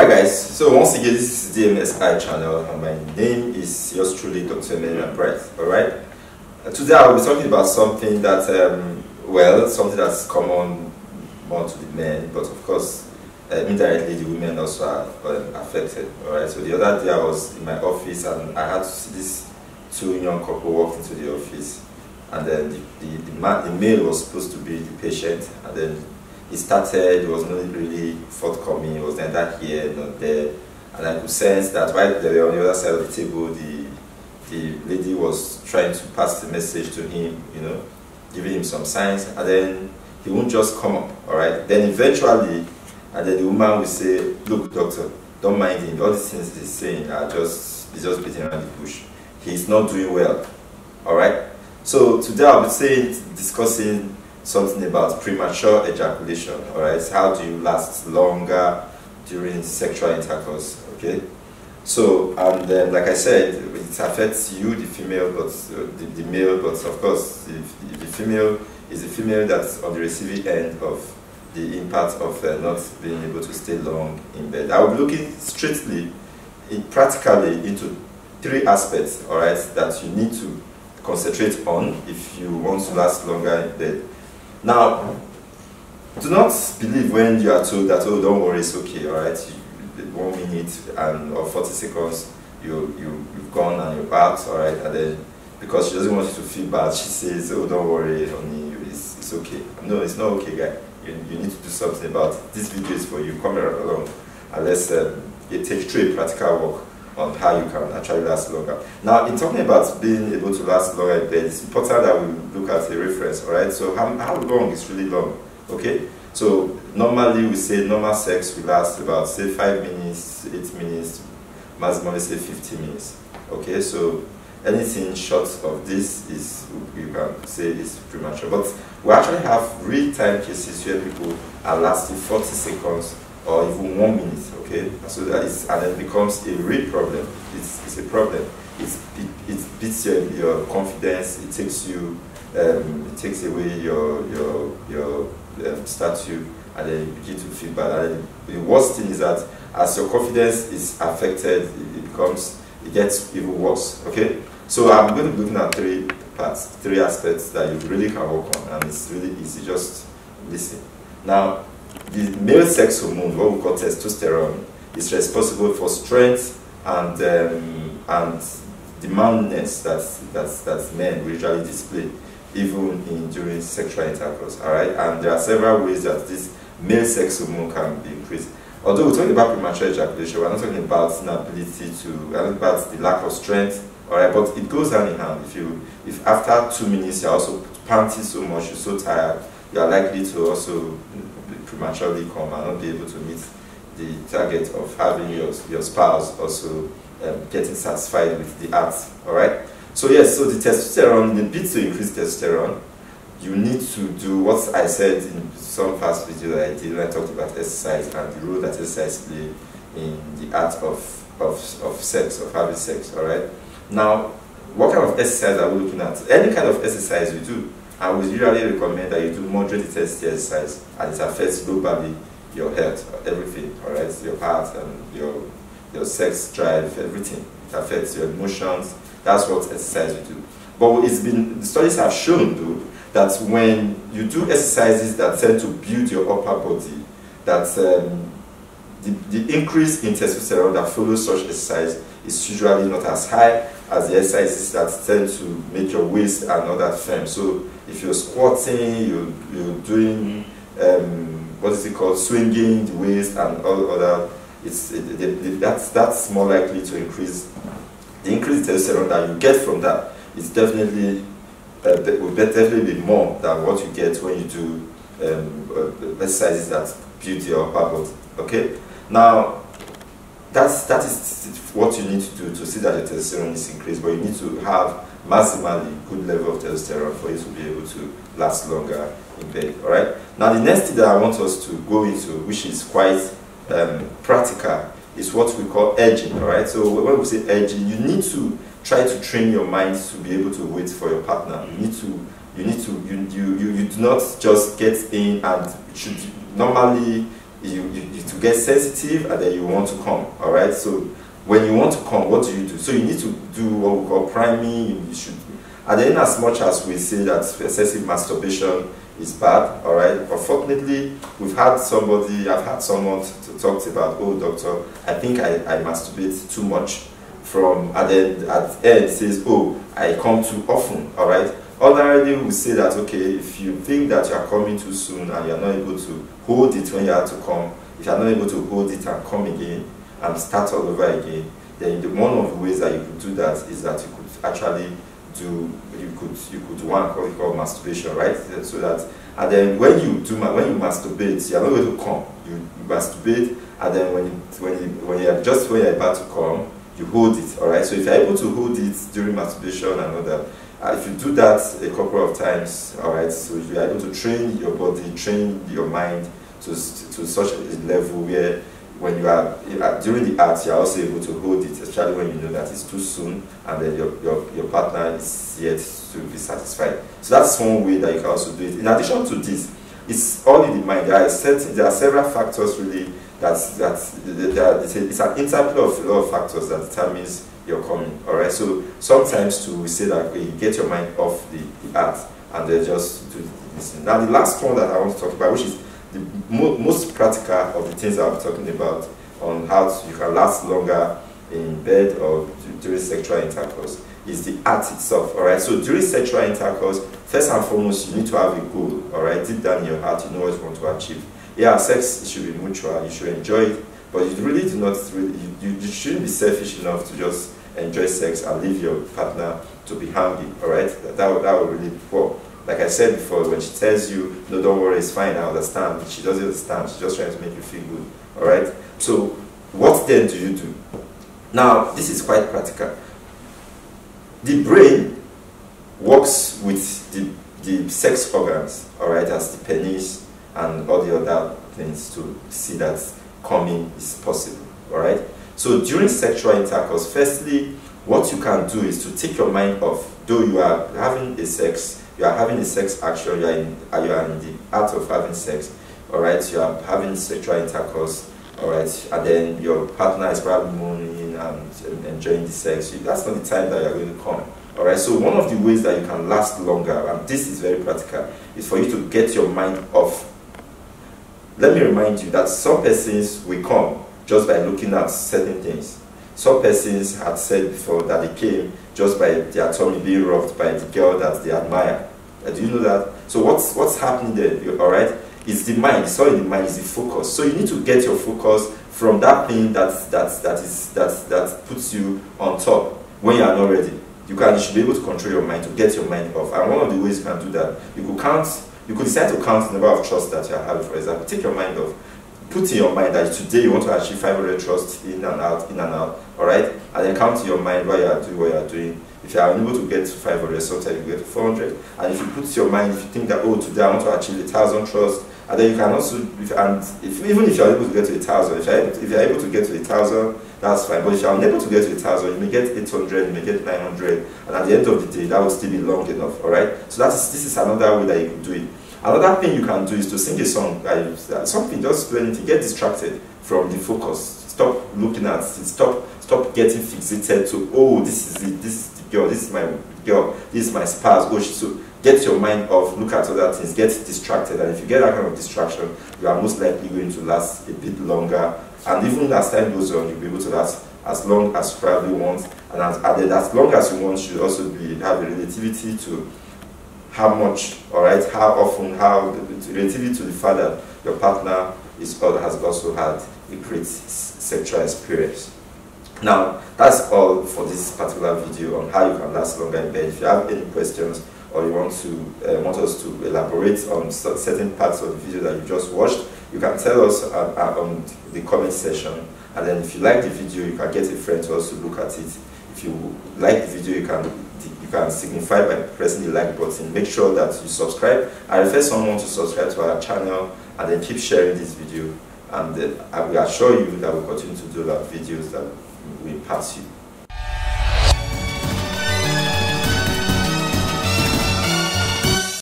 Alright guys, so once again, this is DMSI channel and my name is yours truly, Dr. Emmanuel Bright. Alright, today I will be talking about something that, something that's common more to the men, but of course, indirectly the women also are affected. Alright, so the other day I was in my office and I had to see these two young couple walk into the office, and then the male was supposed to be the patient, and then it started, it was not really forthcoming, it was neither here nor there. And I could sense that while they were on the other side of the table, the lady was trying to pass the message to him, you know, giving him some signs, and then he won't just come up, alright? Then eventually, and then the woman will say, look doctor, don't mind him, all these things he's saying are just, he's just beating around the bush. He's not doing well, alright? So today I'll be discussing something about premature ejaculation, alright? How do you last longer during sexual intercourse, okay? So, and then, like I said, it affects you, the female, but the male, but of course, the female is the female that's on the receiving end of the impact of not being able to stay long in bed. I will be looking strictly, practically, into three aspects, alright, that you need to concentrate on if you want to last longer in bed. Now, do not believe when you are told that, oh, don't worry, it's okay, alright? 1 minute and or 40 seconds, you've gone and you're out, alright? And then, because she doesn't want you to feel bad, she says, oh, don't worry, honey, it's okay. No, it's not okay, guy. You need to do something about it. This video is for you. Come along. And let's take through a practical walk on how you can actually last longer. Now, in talking about being able to last longer in bed, it's important that we look at a reference, alright? So how long is really long, okay? So normally we say normal sex will last about, say, 5 minutes, 8 minutes, maximum say 15 minutes, okay? So anything short of this is, you can say, is premature. But we actually have real-time cases where people are lasting 40 seconds or even 1 minute, okay? So that is, and it becomes a real problem. It's a problem. It beats your confidence. It takes you, it takes away your stature, and then you begin to feel bad. And the worst thing is that as your confidence is affected, it gets even worse, okay? So I'm going to be looking at three parts, three aspects that you really can work on, and it's really easy. Just listen. Now, the male sex hormone, what we call testosterone, is responsible for strength and the manliness that men usually display, even during sexual intercourse. All right, and there are several ways that this male sex hormone can be increased. Although we're talking about premature ejaculation, we're not talking about inability to, we're not about the lack of strength. All right, but it goes hand in hand. If after 2 minutes you're also panting so much, you're so tired, you are likely to also prematurely come and not be able to meet the target of having your spouse also getting satisfied with the act, alright? So yes, so the testosterone, the bit to increase testosterone, you need to do what I said in some past video that I did when I talked about exercise and the role that exercise plays in the act of sex, of having sex, alright? Now, what kind of exercise are we looking at? Any kind of exercise you do, I would usually recommend that you do moderate intensity exercise, and it affects globally your health, everything, alright? Your heart and your sex drive, everything. It affects your emotions. That's what exercise you do. But the studies have shown, though, that when you do exercises that tend to build your upper body, that the increase in testosterone that follows such exercise is usually not as high as the exercises that tend to make your waist and all that firm. So if you're squatting, you're doing, swinging the waist and all other, that's more likely to increase, the increased testosterone that you get from that is definitely, will definitely be more than what you get when you do exercises that build your upper body, okay? Now, that is what you need to do to see that your testosterone is increased, but you need to have maximally good level of testosterone for you to be able to last longer in bed, alright? Now the next thing that I want us to go into, which is quite practical, is what we call edging, alright? So when we say edging, you need to try to train your mind to be able to wait for your partner. You do not just get in and normally, You get sensitive and then you want to come, all right? So when you want to come, what do you do? So you need to do what we call priming. You should, and then as much as we say that excessive masturbation is bad, all right? Unfortunately, we've had somebody, I've had someone to talk about, oh, doctor, I think I masturbate too much. And then at the end says, oh, I come too often, all right? Ordinarily, we say that, okay, if you think that you are coming too soon and you are not able to hold it when you have to come, if you are not able to hold it and come again and start all over again, then one of the ways that you could do that is that you could actually do, you could one what we call masturbation, right? So that, and then when you masturbate, you are not going to come. You masturbate, and then when you're about to come, you hold it, all right? So if you're able to hold it during masturbation and all that, if you do that a couple of times, all right, so if you're able to train your body, train your mind to such a level where when you are, during the act, you're also able to hold it, especially when you know that it's too soon and then your partner is yet to be satisfied. So that's one way that you can also do it. In addition to this, it's all in the mind. There are several factors really it's an interplay of a lot of factors that determines your coming, all right? So sometimes to say that, okay, you get your mind off the act and then just do this. Now the last one that I want to talk about, which is the most practical of the things I'm talking about on how you can last longer in bed or during sexual intercourse, is the act itself, all right? So during sexual intercourse, first and foremost, you need to have a goal, all right? Deep down in your heart, you know what you want to achieve. Yeah, sex should be mutual, you should enjoy it, but you really do not, you shouldn't be selfish enough to just enjoy sex and leave your partner to be hungry, all right? That would really be poor. Like I said before, when she tells you, no, don't worry, it's fine, I understand, she doesn't understand, she's just trying to make you feel good, all right? So what then do you do? Now, this is quite practical. The brain works with the sex organs, all right, as the penis and all the other things to see that coming is possible, all right? So during sexual intercourse, firstly, what you can do is to take your mind off, though you are having a sex action, you are in the act of having sex, all right? You are having sexual intercourse, all right? And then your partner is probably moaning and enjoying the sex. That's not the time that you are going to come, all right? So one of the ways that you can last longer, and this is very practical, is for you to get your mind off. Let me remind you that some persons will come just by looking at certain things. Some persons had said before that they came just by their tummy being rubbed by the girl that they admire. Do you know that? So what's happening there, all right? It's the mind, it's all in the mind, it's the focus. So you need to get your focus from that thing that puts you on top when you are not ready. You should be able to control your mind, to get your mind off. And one of the ways you can do that, you could decide to count the number of trusts that you are having, for example. Take your mind off. Put in your mind that today you want to achieve 500 trusts in and out, all right? And then count in your mind while you are doing what you are doing. If you are unable to get to 500, sometimes you get to 400. And if you put your mind, if you think that, oh, today I want to achieve 1,000 trusts, and then you can also, even if you are able to get to 1,000, if you are able to get to 1,000, that's fine. But if you are unable to get to 1,000, you may get 800, you may get 900, and at the end of the day, that will still be long enough, all right? So this is another way that you could do it. Another thing you can do is to sing a song, something, just learning to get distracted from the focus. Stop looking at it, stop getting fixated to, oh, this is it, this is the girl, this is my girl, this is my spouse, oh, so get your mind off, look at other things, get distracted, and if you get that kind of distraction, you are most likely going to last a bit longer, and even as time goes on, you'll be able to last as long as you probably want, and as long as you want, you should also have a relativity to how much, all right, how often, how relatively to the fact that your partner has also had a great sexual experience. Now, that's all for this particular video on how you can last longer in bed. If you have any questions or you want us to elaborate on certain parts of the video that you just watched, you can tell us on the comment section. And then if you like the video, you can get a friend to also look at it. If you like the video, you can signify by pressing the like button. Make sure that you subscribe. I refer someone to subscribe to our channel, and then keep sharing this video. And I will assure you that we'll continue to do videos that will impact you.